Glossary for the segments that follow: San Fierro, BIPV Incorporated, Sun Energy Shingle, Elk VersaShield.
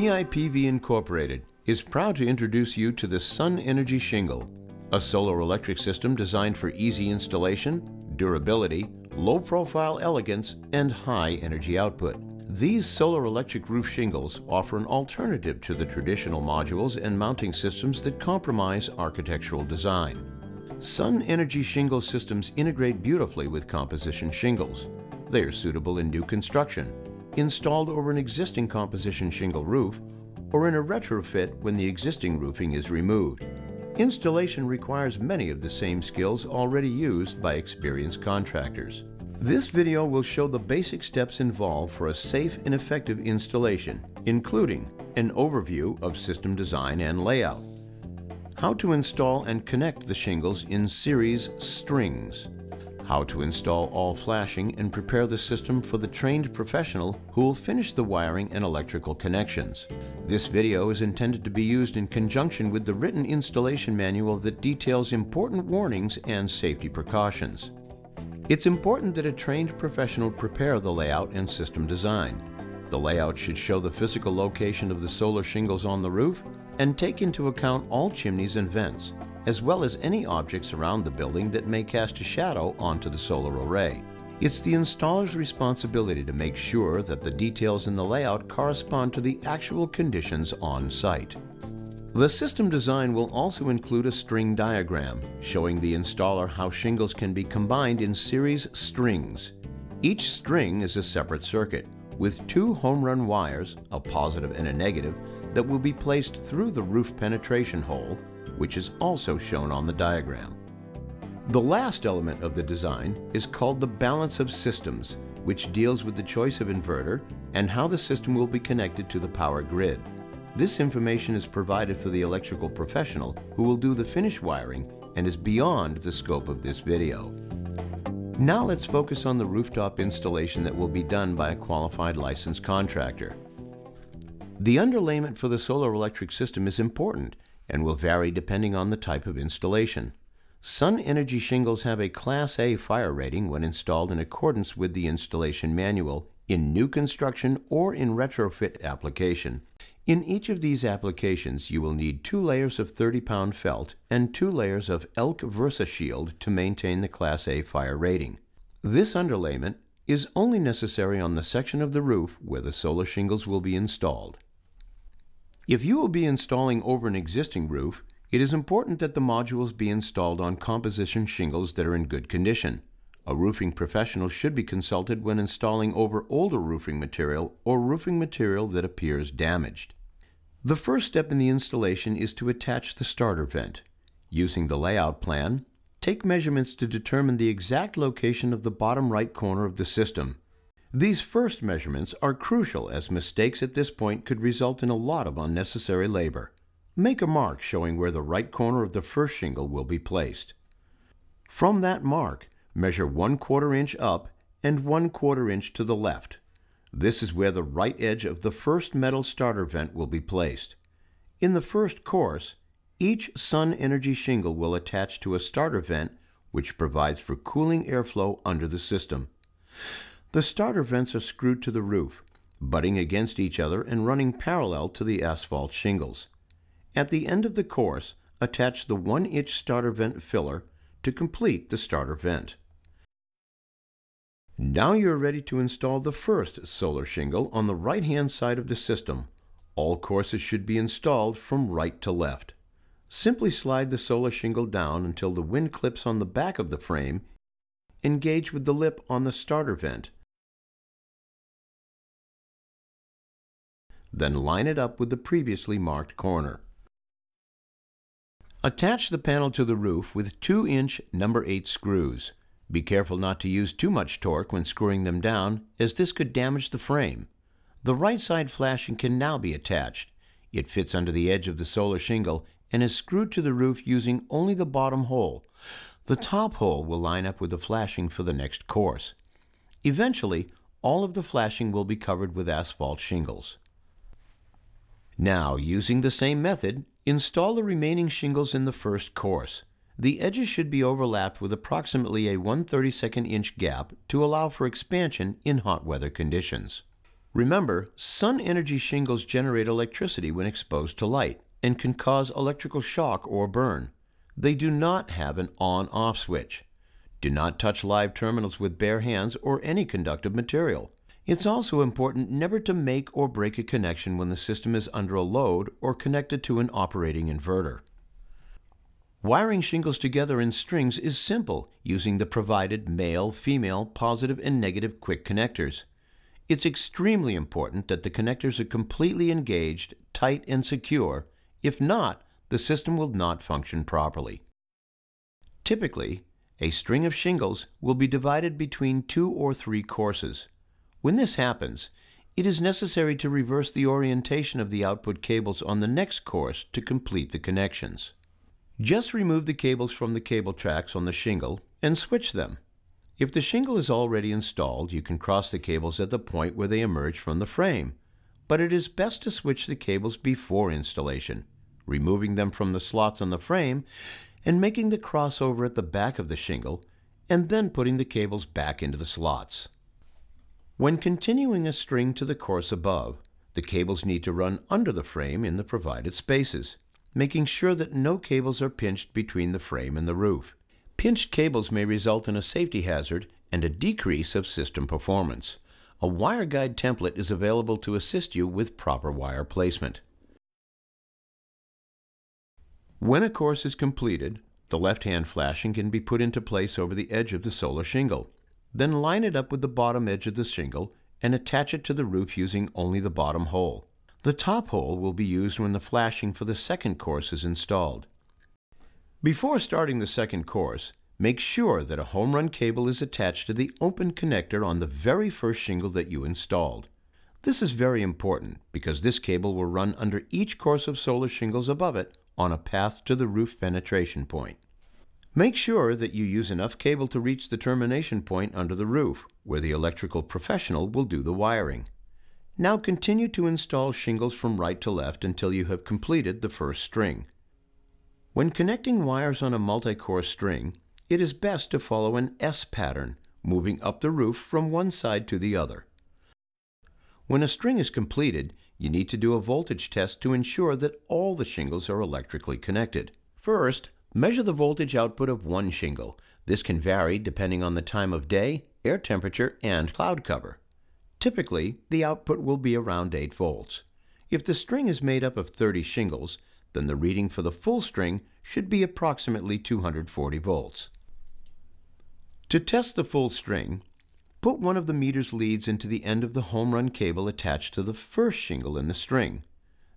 BIPV Incorporated is proud to introduce you to the Sun Energy Shingle, a solar electric system designed for easy installation, durability, low-profile elegance, and high energy output. These solar electric roof shingles offer an alternative to the traditional modules and mounting systems that compromise architectural design. Sun Energy Shingle systems integrate beautifully with composition shingles. They are suitable in new construction, installed over an existing composition shingle roof, or in a retrofit when the existing roofing is removed. Installation requires many of the same skills already used by experienced contractors. This video will show the basic steps involved for a safe and effective installation, including an overview of system design and layout, how to install and connect the shingles in series strings, how to install all flashing and prepare the system for the trained professional who will finish the wiring and electrical connections. This video is intended to be used in conjunction with the written installation manual that details important warnings and safety precautions. It's important that a trained professional prepare the layout and system design. The layout should show the physical location of the solar shingles on the roof and take into account all chimneys and vents, as well as any objects around the building that may cast a shadow onto the solar array. It's the installer's responsibility to make sure that the details in the layout correspond to the actual conditions on site. The system design will also include a string diagram showing the installer how shingles can be combined in series strings. Each string is a separate circuit with two home run wires, a positive and a negative, that will be placed through the roof penetration hole, which is also shown on the diagram. The last element of the design is called the balance of systems, which deals with the choice of inverter and how the system will be connected to the power grid. This information is provided for the electrical professional who will do the finish wiring and is beyond the scope of this video. Now let's focus on the rooftop installation that will be done by a qualified licensed contractor. The underlayment for the solar electric system is important and will vary depending on the type of installation. Sun Energy shingles have a Class A fire rating when installed in accordance with the installation manual in new construction or in retrofit application. In each of these applications, you will need 2 layers of 30-pound felt and 2 layers of Elk VersaShield to maintain the Class A fire rating. This underlayment is only necessary on the section of the roof where the solar shingles will be installed. If you will be installing over an existing roof, it is important that the modules be installed on composition shingles that are in good condition. A roofing professional should be consulted when installing over older roofing material or roofing material that appears damaged. The first step in the installation is to attach the starter vent. Using the layout plan, take measurements to determine the exact location of the bottom right corner of the system. These first measurements are crucial as mistakes at this point could result in a lot of unnecessary labor. Make a mark showing where the right corner of the first shingle will be placed. From that mark, measure 1/4 inch up and 1/4 inch to the left. This is where the right edge of the first metal starter vent will be placed. In the first course, each Sun Energy shingle will attach to a starter vent which provides for cooling airflow under the system. The starter vents are screwed to the roof, butting against each other and running parallel to the asphalt shingles. At the end of the course, attach the 1-inch starter vent filler to complete the starter vent. Now you are ready to install the first solar shingle on the right-hand side of the system. All courses should be installed from right to left. Simply slide the solar shingle down until the wind clips on the back of the frame engage with the lip on the starter vent. Then line it up with the previously marked corner. Attach the panel to the roof with 2-inch No. 8 screws. Be careful not to use too much torque when screwing them down, as this could damage the frame. The right side flashing can now be attached. It fits under the edge of the solar shingle and is screwed to the roof using only the bottom hole. The top hole will line up with the flashing for the next course. Eventually, all of the flashing will be covered with asphalt shingles. Now, using the same method, install the remaining shingles in the first course. The edges should be overlapped with approximately a 1/32nd inch gap to allow for expansion in hot weather conditions. Remember, sun energy shingles generate electricity when exposed to light and can cause electrical shock or burn. They do not have an on-off switch. Do not touch live terminals with bare hands or any conductive material. It's also important never to make or break a connection when the system is under a load or connected to an operating inverter. Wiring shingles together in strings is simple using the provided male, female, positive, and negative quick connectors. It's extremely important that the connectors are completely engaged, tight, and secure. If not, the system will not function properly. Typically, a string of shingles will be divided between 2 or 3 courses. When this happens, it is necessary to reverse the orientation of the output cables on the next course to complete the connections. Just remove the cables from the cable tracks on the shingle and switch them. If the shingle is already installed, you can cross the cables at the point where they emerge from the frame, but it is best to switch the cables before installation, removing them from the slots on the frame and making the crossover at the back of the shingle, and then putting the cables back into the slots. When continuing a string to the course above, the cables need to run under the frame in the provided spaces, making sure that no cables are pinched between the frame and the roof. Pinched cables may result in a safety hazard and a decrease of system performance. A wire guide template is available to assist you with proper wire placement. When a course is completed, the left-hand flashing can be put into place over the edge of the solar shingle. Then line it up with the bottom edge of the shingle and attach it to the roof using only the bottom hole. The top hole will be used when the flashing for the second course is installed. Before starting the second course, make sure that a home run cable is attached to the open connector on the very first shingle that you installed. This is very important because this cable will run under each course of solar shingles above it on a path to the roof penetration point. Make sure that you use enough cable to reach the termination point under the roof, where the electrical professional will do the wiring. Now continue to install shingles from right to left until you have completed the first string. When connecting wires on a multi-core string, it is best to follow an S pattern, moving up the roof from one side to the other. When a string is completed, you need to do a voltage test to ensure that all the shingles are electrically connected. First, measure the voltage output of one shingle. This can vary depending on the time of day, air temperature, and cloud cover. Typically, the output will be around 8 volts. If the string is made up of 30 shingles, then the reading for the full string should be approximately 240 volts. To test the full string, put one of the meter's leads into the end of the home run cable attached to the first shingle in the string.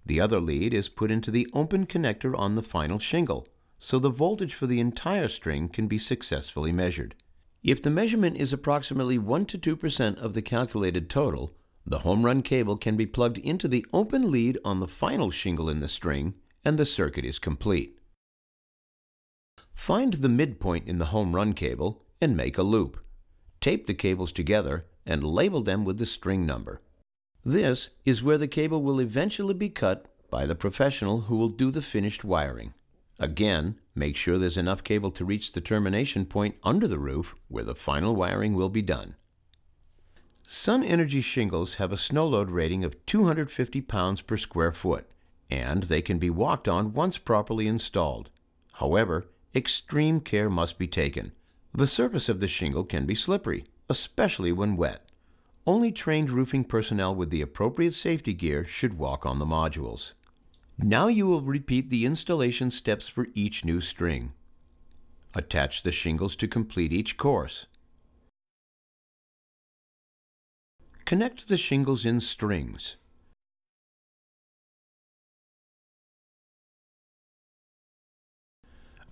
The other lead is put into the open connector on the final shingle, so the voltage for the entire string can be successfully measured. If the measurement is approximately 1 to 2% of the calculated total, the home run cable can be plugged into the open lead on the final shingle in the string, and the circuit is complete. Find the midpoint in the home run cable and make a loop. Tape the cables together and label them with the string number. This is where the cable will eventually be cut by the professional who will do the finished wiring. Again, make sure there's enough cable to reach the termination point under the roof where the final wiring will be done. Sun Energy shingles have a snow load rating of 250 pounds per square foot, and they can be walked on once properly installed. However, extreme care must be taken. The surface of the shingle can be slippery, especially when wet. Only trained roofing personnel with the appropriate safety gear should walk on the modules. Now you will repeat the installation steps for each new string. Attach the shingles to complete each course. Connect the shingles in strings.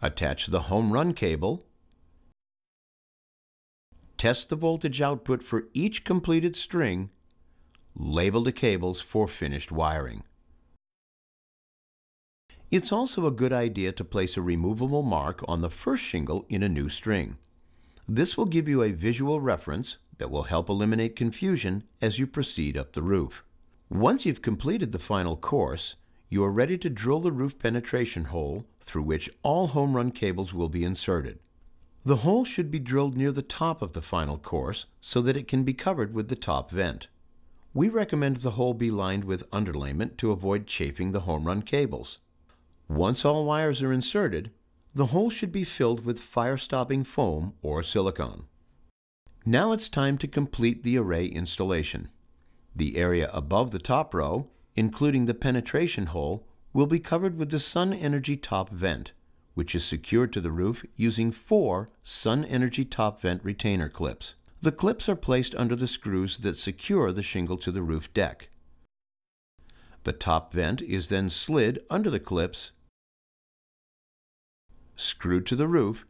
Attach the home run cable. Test the voltage output for each completed string. Label the cables for finished wiring. It's also a good idea to place a removable mark on the first shingle in a new string. This will give you a visual reference that will help eliminate confusion as you proceed up the roof. Once you've completed the final course, you are ready to drill the roof penetration hole through which all home run cables will be inserted. The hole should be drilled near the top of the final course so that it can be covered with the top vent. We recommend the hole be lined with underlayment to avoid chafing the home run cables. Once all wires are inserted, the hole should be filled with fire-stopping foam or silicone. Now it's time to complete the array installation. The area above the top row, including the penetration hole, will be covered with the Sun Energy top vent, which is secured to the roof using 4 Sun Energy top vent retainer clips. The clips are placed under the screws that secure the shingle to the roof deck. The top vent is then slid under the clips, screwed to the roof,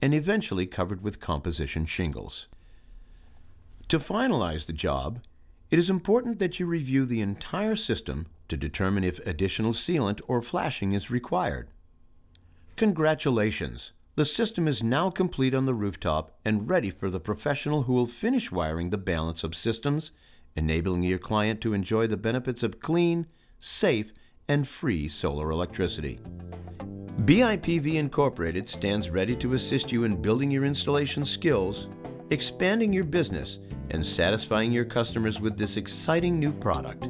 and eventually covered with composition shingles. To finalize the job, it is important that you review the entire system to determine if additional sealant or flashing is required. Congratulations! The system is now complete on the rooftop and ready for the professional who will finish wiring the balance of systems, enabling your client to enjoy the benefits of clean, safe, and free solar electricity. BIPV Incorporated stands ready to assist you in building your installation skills, expanding your business, and satisfying your customers with this exciting new product.